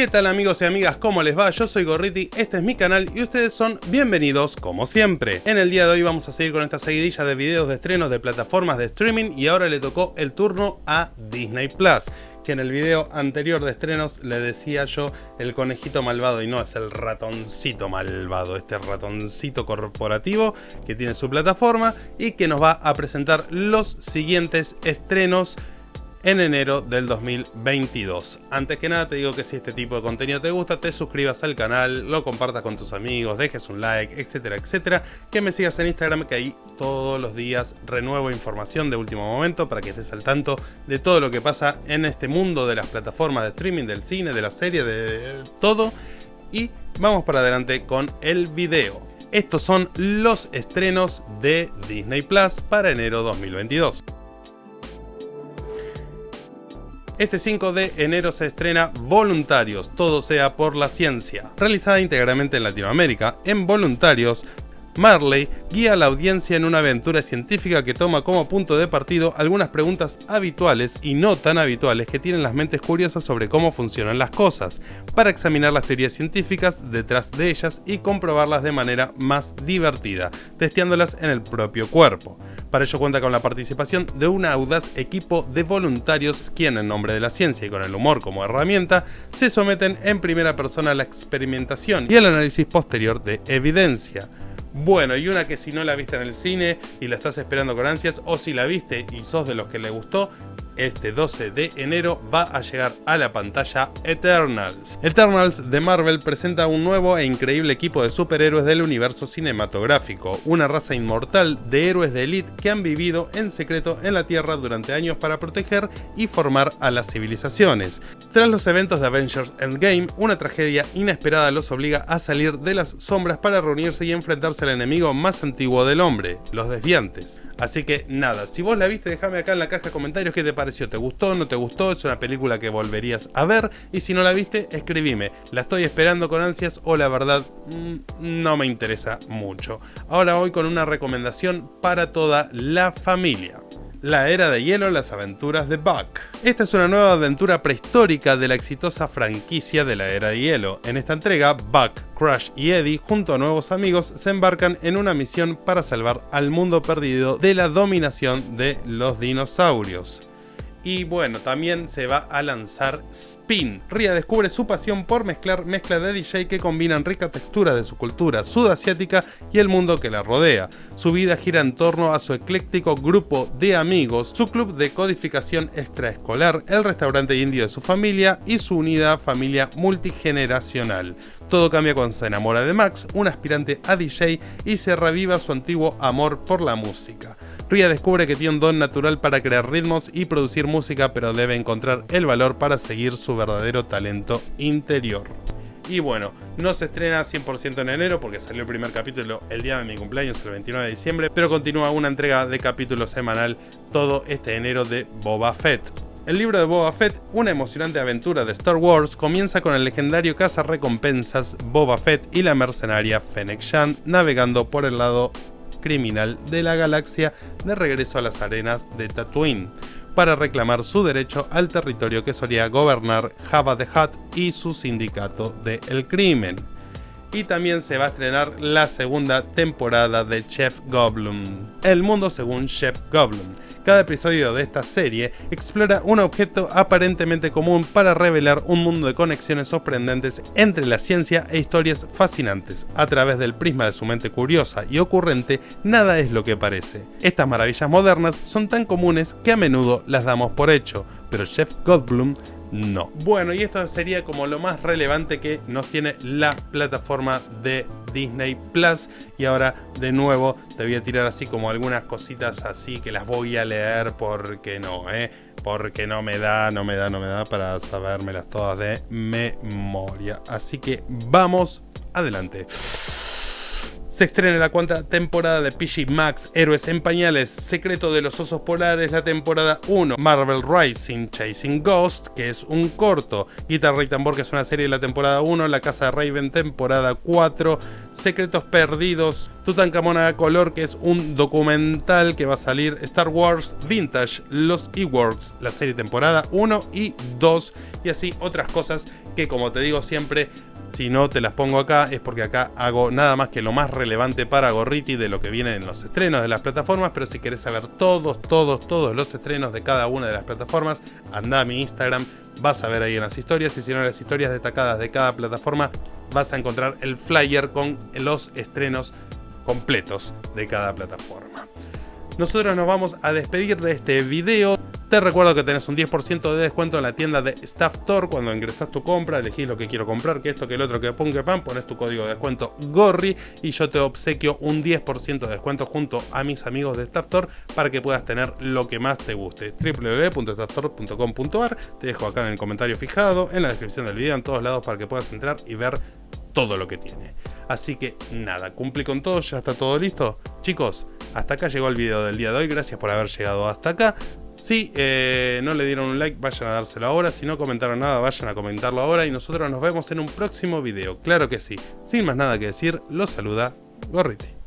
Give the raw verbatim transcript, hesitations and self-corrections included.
¿Qué tal amigos y amigas? ¿Cómo les va? Yo soy Gorriti, este es mi canal y ustedes son bienvenidos como siempre. En el día de hoy vamos a seguir con esta seguidilla de videos de estrenos de plataformas de streaming y ahora le tocó el turno a Disney Plus. Que en el video anterior de estrenos le decía yo el conejito malvado y no, es el ratoncito malvado, este ratoncito corporativo que tiene su plataforma y que nos va a presentar los siguientes estrenos en enero del dos mil veintidós. Antes que nada te digo que si este tipo de contenido te gusta, te suscribas al canal, lo compartas con tus amigos, dejes un like, etcétera, etcétera. Que me sigas en Instagram, que ahí todos los días renuevo información de último momento para que estés al tanto de todo lo que pasa en este mundo de las plataformas de streaming, del cine, de la serie, de todo. Y vamos para adelante con el video. Estos son los estrenos de Disney Plus para enero dos mil veintidós. Este cinco de enero se estrena Voluntarios, todo sea por la ciencia. Realizada íntegramente en Latinoamérica, en Voluntarios, Marley guía a la audiencia en una aventura científica que toma como punto de partido algunas preguntas habituales y no tan habituales que tienen las mentes curiosas sobre cómo funcionan las cosas, para examinar las teorías científicas detrás de ellas y comprobarlas de manera más divertida, testeándolas en el propio cuerpo. Para ello cuenta con la participación de un audaz equipo de voluntarios quien, en nombre de la ciencia y con el humor como herramienta, se someten en primera persona a la experimentación y al análisis posterior de evidencia. Bueno, y una que si no la viste en el cine y la estás esperando con ansias, o si la viste y sos de los que le gustó, este doce de enero va a llegar a la pantalla Eternals. Eternals de Marvel presenta un nuevo e increíble equipo de superhéroes del universo cinematográfico, una raza inmortal de héroes de élite que han vivido en secreto en la Tierra durante años para proteger y formar a las civilizaciones. Tras los eventos de Avengers Endgame, una tragedia inesperada los obliga a salir de las sombras para reunirse y enfrentarse al enemigo más antiguo del hombre, los desviantes. Así que nada, si vos la viste, déjame acá en la caja de comentarios qué te pareció, te gustó, no te gustó, es una película que volverías a ver, y si no la viste, escribime, la estoy esperando con ansias o la verdad no me interesa mucho. Ahora voy con una recomendación para toda la familia. La Era de Hielo: Las Aventuras de Buck. Esta es una nueva aventura prehistórica de la exitosa franquicia de la Era de Hielo. En esta entrega, Buck, Crash y Eddie, junto a nuevos amigos, se embarcan en una misión para salvar al mundo perdido de la dominación de los dinosaurios. Y bueno, también se va a lanzar Spin. Ria descubre su pasión por mezclar mezcla de D J que combinan rica textura de su cultura sudasiática y el mundo que la rodea. Su vida gira en torno a su ecléctico grupo de amigos, su club de codificación extraescolar, el restaurante indio de su familia y su unida familia multigeneracional. Todo cambia cuando se enamora de Max, un aspirante a D J, y se reviva su antiguo amor por la música. Ria descubre que tiene un don natural para crear ritmos y producir música, pero debe encontrar el valor para seguir su verdadero talento interior. Y bueno, no se estrena cien por ciento en enero porque salió el primer capítulo el día de mi cumpleaños, el veintinueve de diciembre, pero continúa una entrega de capítulo semanal todo este enero de Boba Fett. El libro de Boba Fett, una emocionante aventura de Star Wars, comienza con el legendario cazarrecompensas Boba Fett y la mercenaria Fennec Shan navegando por el lado criminal de la galaxia de regreso a las arenas de Tatooine para reclamar su derecho al territorio que solía gobernar Jabba the Hutt y su sindicato del crimen. Y también se va a estrenar la segunda temporada de Chef Goldblum, El mundo según Chef Goldblum. Cada episodio de esta serie explora un objeto aparentemente común para revelar un mundo de conexiones sorprendentes entre la ciencia e historias fascinantes. A través del prisma de su mente curiosa y ocurrente, nada es lo que parece. Estas maravillas modernas son tan comunes que a menudo las damos por hecho, pero Chef Goldblum no. Bueno, y esto sería como lo más relevante que nos tiene la plataforma de Disney Plus. Y ahora de nuevo te voy a tirar así como algunas cositas así que las voy a leer porque no, ¿eh? Porque no me da, no me da, no me da para sabérmelas todas de memoria. Así que vamos adelante. Se estrena la cuarta temporada de P G Max, Héroes en Pañales, Secreto de los Osos Polares, la temporada uno, Marvel Rising Chasing Ghost, que es un corto, Guitarra y Tambor, que es una serie de la temporada uno, La Casa de Raven, temporada cuatro, Secretos Perdidos, Tutankamón a Color, que es un documental que va a salir, Star Wars Vintage, Los Ewoks, la serie temporada uno y dos, y así otras cosas que, como te digo siempre, si no te las pongo acá es porque acá hago nada más que lo más relevante para Gorriti de lo que vienen en los estrenos de las plataformas. Pero si querés saber todos, todos, todos los estrenos de cada una de las plataformas, andá a mi Instagram, vas a ver ahí en las historias, y si no, en las historias destacadas de cada plataforma vas a encontrar el flyer con los estrenos completos de cada plataforma. Nosotros nos vamos a despedir de este video. Te recuerdo que tenés un diez por ciento de descuento en la tienda de StuffStore. Cuando ingresás tu compra, elegís lo que quiero comprar, que esto, que el otro, que pum, que pan. Pones tu código de descuento Gorri y yo te obsequio un diez por ciento de descuento junto a mis amigos de StuffStore para que puedas tener lo que más te guste. w w w punto stuffstore punto com punto a r. Te dejo acá en el comentario fijado, en la descripción del video, en todos lados para que puedas entrar y ver todo lo que tiene. Así que nada, cumplí con todo, ya está todo listo. Chicos, hasta acá llegó el video del día de hoy. Gracias por haber llegado hasta acá. Si eh, no le dieron un like, vayan a dárselo ahora. Si no comentaron nada, vayan a comentarlo ahora. Y nosotros nos vemos en un próximo video. Claro que sí. Sin más nada que decir, los saluda Gorriti.